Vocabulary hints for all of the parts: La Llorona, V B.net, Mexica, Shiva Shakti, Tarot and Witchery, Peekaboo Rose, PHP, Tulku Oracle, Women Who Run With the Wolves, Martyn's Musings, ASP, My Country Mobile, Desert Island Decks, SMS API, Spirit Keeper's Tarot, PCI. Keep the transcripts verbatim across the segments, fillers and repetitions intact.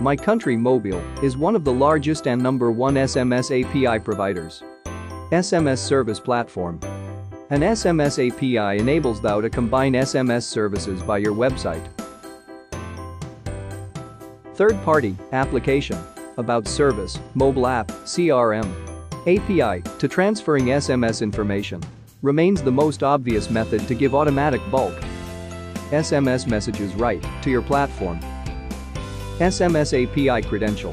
My Country Mobile is one of the largest and number one S M S A P I providers. S M S Service Platform. An S M S A P I enables thou to combine S M S services by your website. Third-party application. About service, mobile app, C R M. A P I to transferring S M S information remains the most obvious method to give automatic bulk S M S messages right to your platform. S M S A P I credential.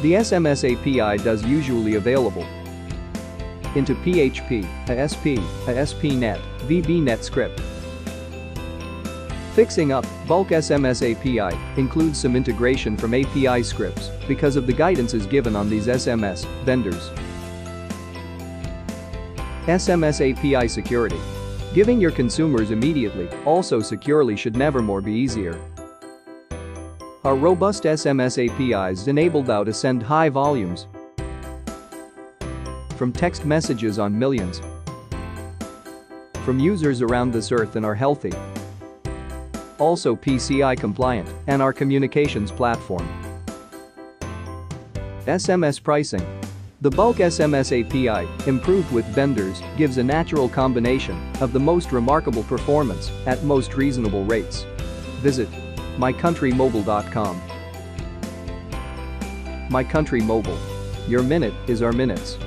The S M S A P I does usually available into P H P, A S P, A S P dot net, V B dot net script. Fixing up bulk S M S A P I includes some integration from A P I scripts because of the guidances given on these S M S vendors. S M S A P I security. Giving your consumers immediately, also securely should nevermore be easier. Our robust S M S A P Is enable thou to send high volumes from text messages on millions from users around this earth and are healthy, also P C I compliant, and our communications platform. S M S pricing. The bulk S M S A P I, improved with vendors, gives a natural combination of the most remarkable performance at most reasonable rates. Visit my country mobile dot com. My Country Mobile. Your minute is our minutes.